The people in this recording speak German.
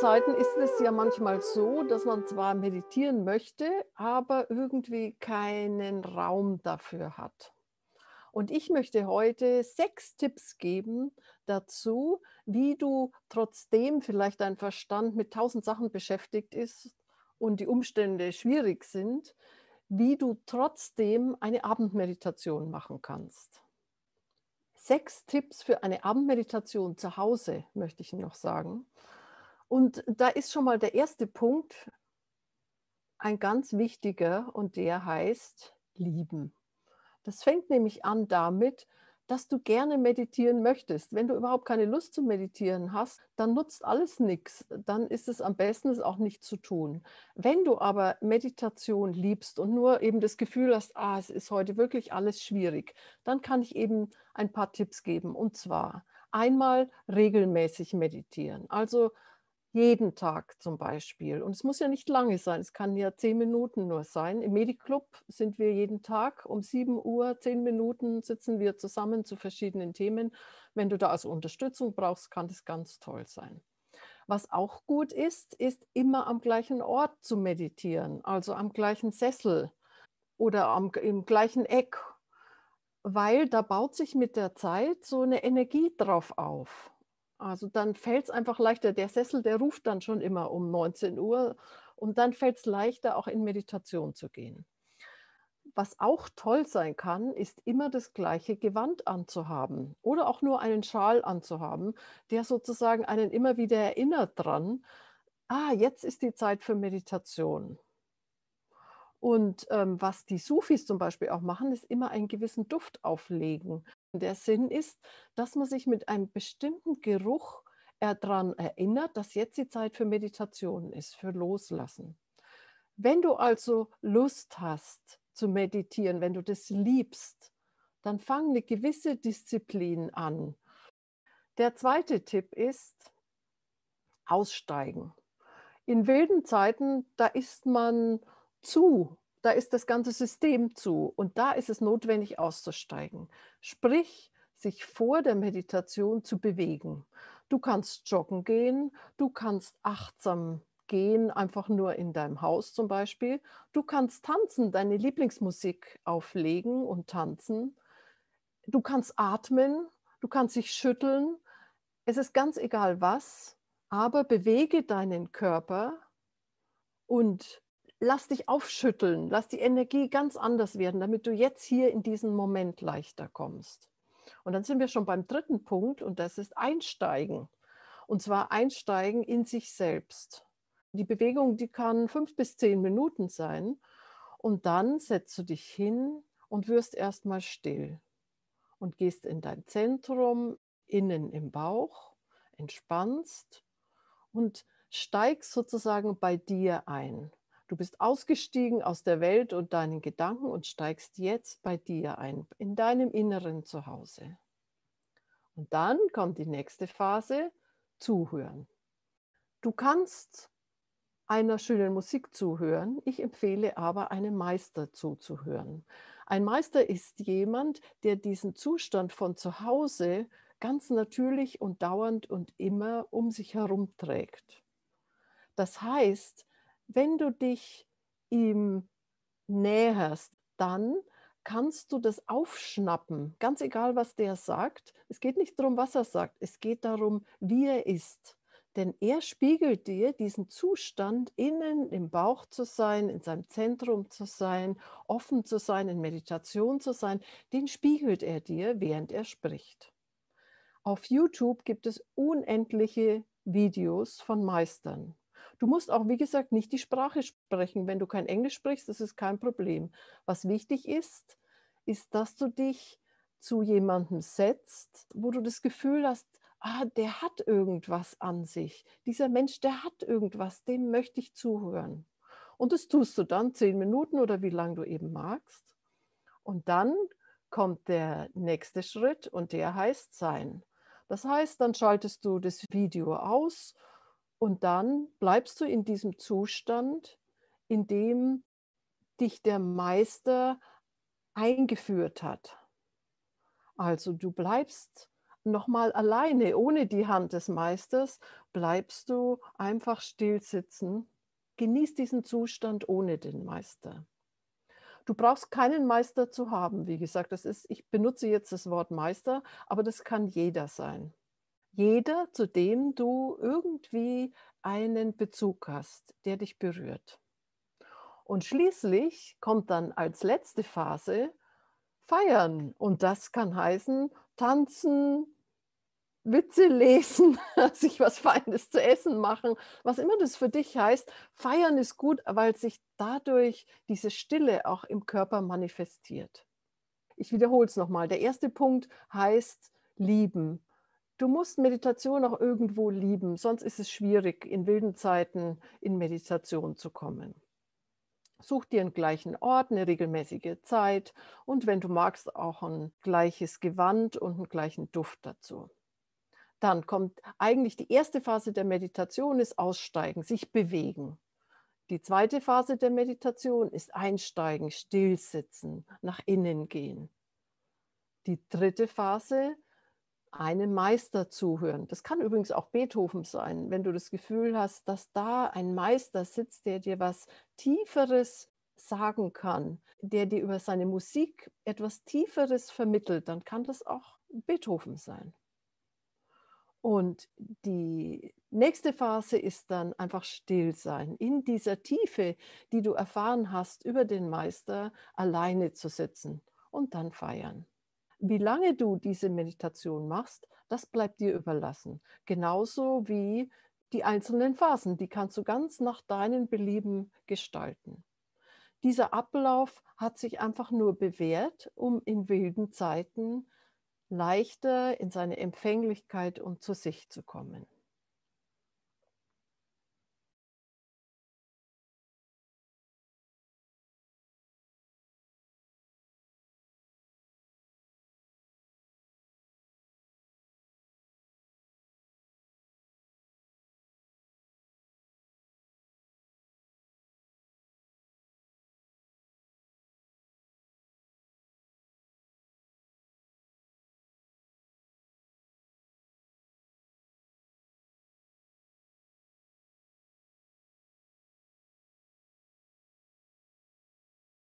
Zeiten ist es ja manchmal so, dass man zwar meditieren möchte, aber irgendwie keinen Raum dafür hat. Und ich möchte heute 6 Tipps geben dazu, wie du, trotzdem vielleicht dein Verstand mit 1000 Sachen beschäftigt ist und die Umstände schwierig sind, wie du trotzdem eine Abendmeditation machen kannst. 6 Tipps für eine Abendmeditation zu Hause, möchte ich noch sagen. Und da ist schon mal der erste Punkt, ein ganz wichtiger, und der heißt lieben. Das fängt nämlich an damit, dass du gerne meditieren möchtest. Wenn du überhaupt keine Lust zu meditieren hast, dann nutzt alles nichts. Dann ist es am besten, es auch nicht zu tun. Wenn du aber Meditation liebst und nur eben das Gefühl hast, es ist heute wirklich alles schwierig, dann kann ich eben ein paar Tipps geben. Und zwar einmal regelmäßig meditieren. Also jeden Tag zum Beispiel. Und es muss ja nicht lange sein, es kann ja 10 Minuten nur sein. Im Medi-Club sind wir jeden Tag um 7 Uhr, 10 Minuten sitzen wir zusammen zu verschiedenen Themen. Wenn du da also Unterstützung brauchst, kann das ganz toll sein. Was auch gut ist, ist immer am gleichen Ort zu meditieren, also am gleichen Sessel oder im gleichen Eck, weil da baut sich mit der Zeit so eine Energie drauf auf. Also dann fällt es einfach leichter, der Sessel, der ruft dann schon immer um 19 Uhr und dann fällt es leichter, auch in Meditation zu gehen. Was auch toll sein kann, ist immer das gleiche Gewand anzuhaben oder auch nur einen Schal anzuhaben, der sozusagen einen immer wieder erinnert dran, jetzt ist die Zeit für Meditation. Und was die Sufis zum Beispiel auch machen, ist immer einen gewissen Duft auflegen. Der Sinn ist, dass man sich mit einem bestimmten Geruch daran erinnert, dass jetzt die Zeit für Meditation ist, für Loslassen. Wenn du also Lust hast zu meditieren, wenn du das liebst, dann fang eine gewisse Disziplin an. Der zweite Tipp ist, aussteigen. In wilden Zeiten, da ist man zu. Da ist das ganze System zu und da ist es notwendig auszusteigen. Sprich, sich vor der Meditation zu bewegen. Du kannst joggen gehen, du kannst achtsam gehen, einfach nur in deinem Haus zum Beispiel. Du kannst tanzen, deine Lieblingsmusik auflegen und tanzen. Du kannst atmen, du kannst dich schütteln. Es ist ganz egal was, aber bewege deinen Körper und lass dich aufschütteln, lass die Energie ganz anders werden, damit du jetzt hier in diesen Moment leichter kommst. Und dann sind wir schon beim dritten Punkt und das ist einsteigen. Und zwar einsteigen in sich selbst. Die Bewegung, die kann 5 bis 10 Minuten sein und dann setzt du dich hin und wirst erstmal still und gehst in dein Zentrum, innen im Bauch, entspannst und steigst sozusagen bei dir ein. Du bist ausgestiegen aus der Welt und deinen Gedanken und steigst jetzt bei dir ein, in deinem inneren Zuhause. Und dann kommt die nächste Phase, zuhören. Du kannst einer schönen Musik zuhören, ich empfehle aber, einem Meister zuzuhören. Ein Meister ist jemand, der diesen Zustand von Zuhause ganz natürlich und dauernd und immer um sich herum trägt. Das heißt, wenn du dich ihm näherst, dann kannst du das aufschnappen, ganz egal, was der sagt. Es geht nicht darum, was er sagt, es geht darum, wie er ist. Denn er spiegelt dir diesen Zustand, innen im Bauch zu sein, in seinem Zentrum zu sein, offen zu sein, in Meditation zu sein, den spiegelt er dir, während er spricht. Auf YouTube gibt es unendliche Videos von Meistern. Du musst auch, wie gesagt, nicht die Sprache sprechen. Wenn du kein Englisch sprichst, das ist kein Problem. Was wichtig ist, ist, dass du dich zu jemandem setzt, wo du das Gefühl hast, der hat irgendwas an sich. Dieser Mensch, der hat irgendwas, dem möchte ich zuhören. Und das tust du dann 10 Minuten oder wie lange du eben magst. Und dann kommt der nächste Schritt und der heißt Sein. Das heißt, dann schaltest du das Video aus. Und dann bleibst du in diesem Zustand, in dem dich der Meister eingeführt hat. Also du bleibst nochmal alleine, ohne die Hand des Meisters, bleibst du einfach still sitzen. Genieß diesen Zustand ohne den Meister. Du brauchst keinen Meister zu haben, wie gesagt. Das ist, ich benutze jetzt das Wort Meister, aber das kann jeder sein. Jeder, zu dem du irgendwie einen Bezug hast, der dich berührt. Und schließlich kommt dann als letzte Phase Feiern. Und das kann heißen, tanzen, Witze lesen, sich was Feines zu essen machen, was immer das für dich heißt. Feiern ist gut, weil sich dadurch diese Stille auch im Körper manifestiert. Ich wiederhole es nochmal. Der erste Punkt heißt lieben. Du musst Meditation auch irgendwo lieben, sonst ist es schwierig, in wilden Zeiten in Meditation zu kommen. Such dir einen gleichen Ort, eine regelmäßige Zeit und wenn du magst, auch ein gleiches Gewand und einen gleichen Duft dazu. Dann kommt eigentlich die erste Phase der Meditation ist Aussteigen, sich bewegen. Die zweite Phase der Meditation ist Einsteigen, Stillsitzen, nach innen gehen. Die dritte Phase, einem Meister zuhören. Das kann übrigens auch Beethoven sein, wenn du das Gefühl hast, dass da ein Meister sitzt, der dir was Tieferes sagen kann, der dir über seine Musik etwas Tieferes vermittelt, dann kann das auch Beethoven sein. Und die nächste Phase ist dann einfach still sein. In dieser Tiefe, die du erfahren hast über den Meister, alleine zu sitzen und dann feiern. Wie lange du diese Meditation machst, das bleibt dir überlassen. Genauso wie die einzelnen Phasen, die kannst du ganz nach deinen Belieben gestalten. Dieser Ablauf hat sich einfach nur bewährt, um in wilden Zeiten leichter in seine Empfänglichkeit und zu sich zu kommen.